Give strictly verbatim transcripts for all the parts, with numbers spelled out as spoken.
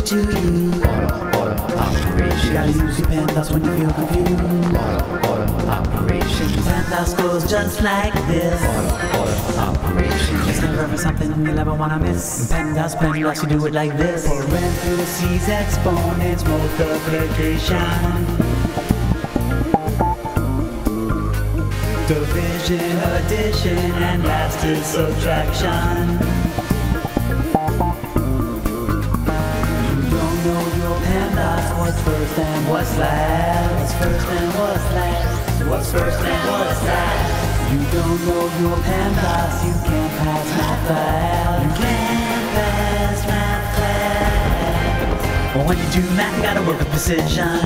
much to you. Auto, auto, operations. You gotta use your PEMDAS when you feel confused. Auto, auto, operations. PEMDAS goes just like this. Auto, auto, operations. It's never ever something you'll ever wanna miss. PEMDAS, PEMDAS, you do it like this. Parentheses, exponents, multiplication, division, addition, and last is subtraction. You don't know your PEMDAS. What's first and what's last? What's first and what's last? What's first and what's last? You don't know your PEMDAS. You can't pass math class. You can't pass math class. Well, when you do math, you gotta work with precision.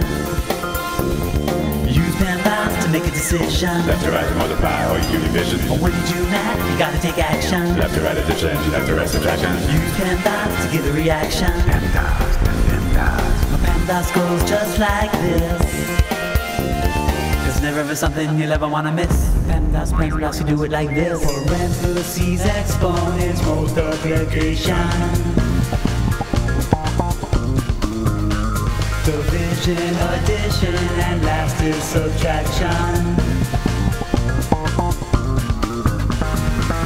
Use PEMDAS to make a decision. Left to right to multiply or you do division. When you do that, you gotta take action. Left to right addition, left to right subtraction. Use PEMDAS to get a reaction. PEMDAS, PEMDAS. PEMDAS goes just like this. There's never ever something you'll ever wanna miss. PEMDAS, PEMDAS, you do it like this. Parentheses, exponents, multiplication, division, addition, and last is subtraction.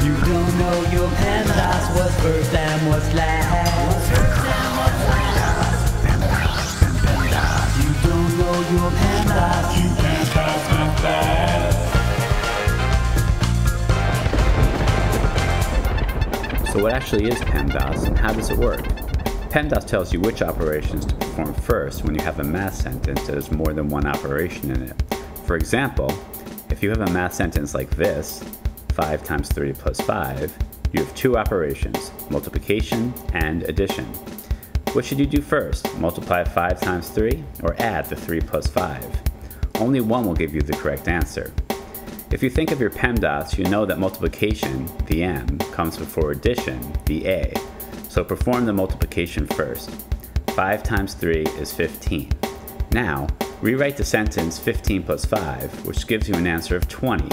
You don't know your PEMDAS. What's first and what's last? You don't know your PEMDAS. You can't pass my class. So what actually is PEMDAS, and how does it work? PEMDAS tells you which operations to perform first when you have a math sentence that has more than one operation in it. For example, if you have a math sentence like this, five times three plus five, you have two operations, multiplication and addition. What should you do first, multiply five times three or add the three plus five? Only one will give you the correct answer. If you think of your PEMDAS, you know that multiplication, the M, comes before addition, the A. So perform the multiplication first. five times three is fifteen. Now, rewrite the sentence fifteen plus five, which gives you an answer of twenty.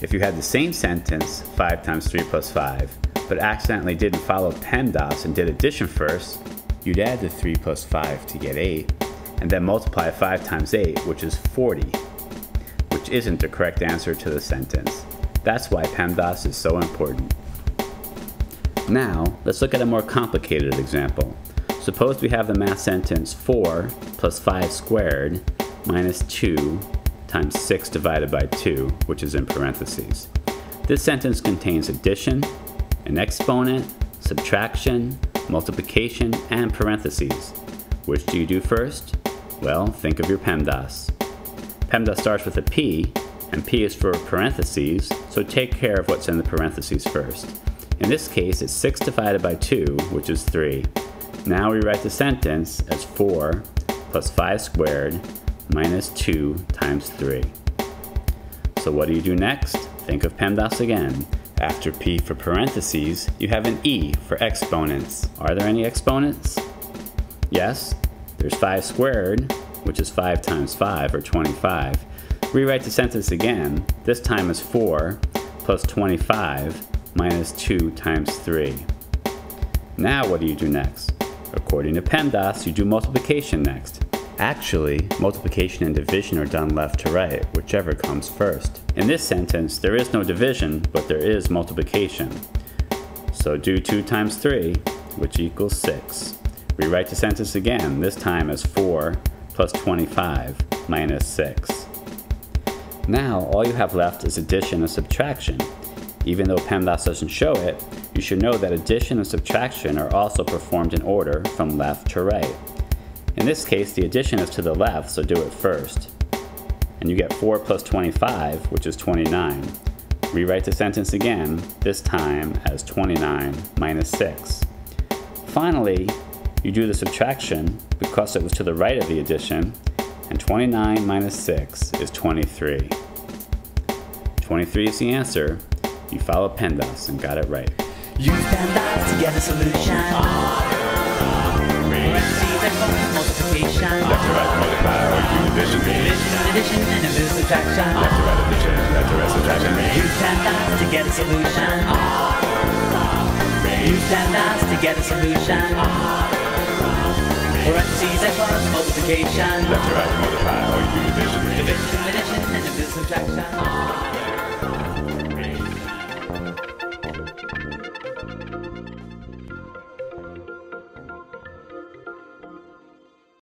If you had the same sentence, five times three plus five, but accidentally didn't follow PEMDAS and did addition first, you'd add the three plus five to get eight, and then multiply five times eight, which is forty, which isn't the correct answer to the sentence. That's why PEMDAS is so important. Now, let's look at a more complicated example. Suppose we have the math sentence four plus five squared minus two times six divided by two, which is in parentheses. This sentence contains addition, an exponent, subtraction, multiplication, and parentheses. Which do you do first? Well, think of your PEMDAS. PEMDAS starts with a P, and P is for parentheses, so take care of what's in the parentheses first. In this case, it's six divided by two, which is three. Now we write the sentence as four plus five squared minus two times three. So what do you do next? Think of PEMDAS again. After P for parentheses, you have an E for exponents. Are there any exponents? Yes, there's five squared, which is five times five, or twenty-five. Rewrite the sentence again, this time as four plus twenty-five minus two times three. Now what do you do next? According to PEMDAS, you do multiplication next. Actually, multiplication and division are done left to right, whichever comes first. In this sentence, there is no division, but there is multiplication. So do two times three, which equals six. Rewrite the sentence again, this time as four plus twenty-five minus six. Now, all you have left is addition and subtraction. Even though PEMDAS doesn't show it, you should know that addition and subtraction are also performed in order from left to right. In this case, the addition is to the left, so do it first. And you get four plus twenty-five, which is twenty-nine. Rewrite the sentence again, this time as twenty-nine minus six. Finally, you do the subtraction because it was to the right of the addition, and twenty-nine minus six is twenty-three. twenty-three is the answer. You follow PEMDAS and got it right. Use PEMDAS to get a solution. Multiplication. Left to right multiply or do division. Division, addition, and a bit of subtraction. Left to right addition, left to right subtraction. Use PEMDAS to get a solution. Use PEMDAS to get a solution. We're at C Z for multiplication. Left to right, multiply, or you division. Division, addition, and a bit subtraction.